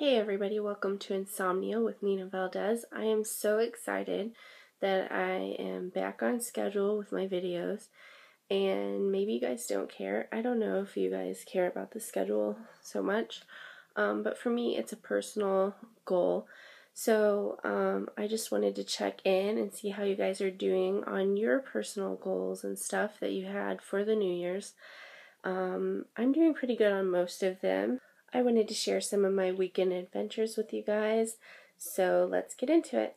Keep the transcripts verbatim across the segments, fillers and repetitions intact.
Hey everybody, welcome to Insomnia with Nina Valdez. I am so excited that I am back on schedule with my videos, and maybe you guys don't care. I don't know if you guys care about the schedule so much, um, but for me it's a personal goal. So um, I just wanted to check in and see how you guys are doing on your personal goals and stuff that you had for the New Year's. Um, I'm doing pretty good on most of them. I wanted to share some of my weekend adventures with you guys, so let's get into it.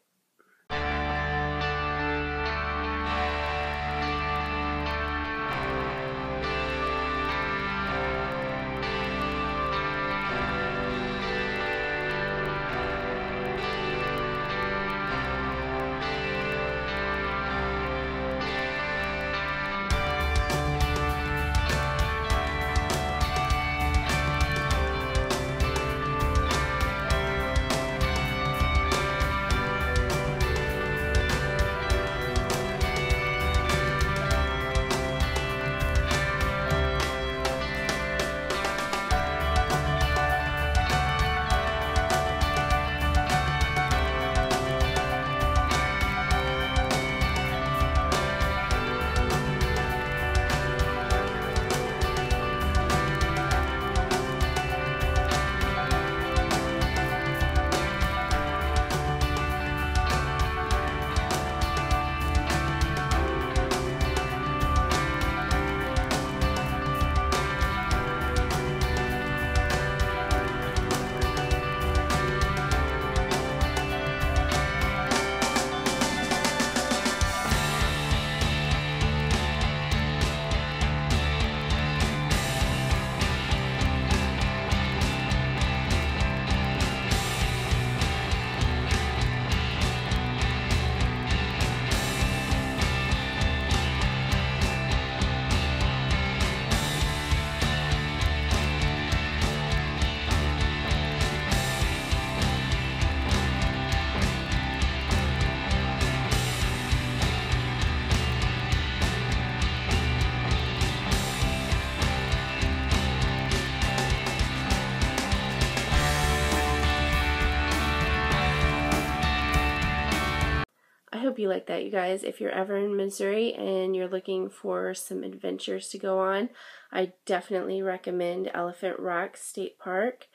Hope you like that, you guys. If you're ever in Missouri and you're looking for some adventures to go on, I definitely recommend Elephant Rock State Park.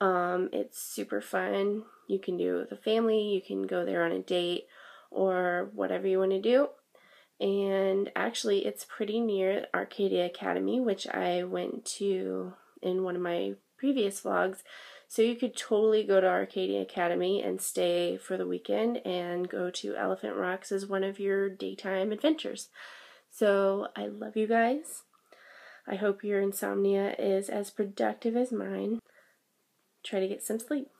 Um, it's super fun. You can do it with a family, you can go there on a date, or whatever you want to do. And actually, it's pretty near Arcadia Academy, which I went to in one of my previous vlogs. So you could totally go to Arcadia Academy and stay for the weekend and go to Elephant Rocks as one of your daytime adventures. So I love you guys. I hope your insomnia is as productive as mine. Try to get some sleep.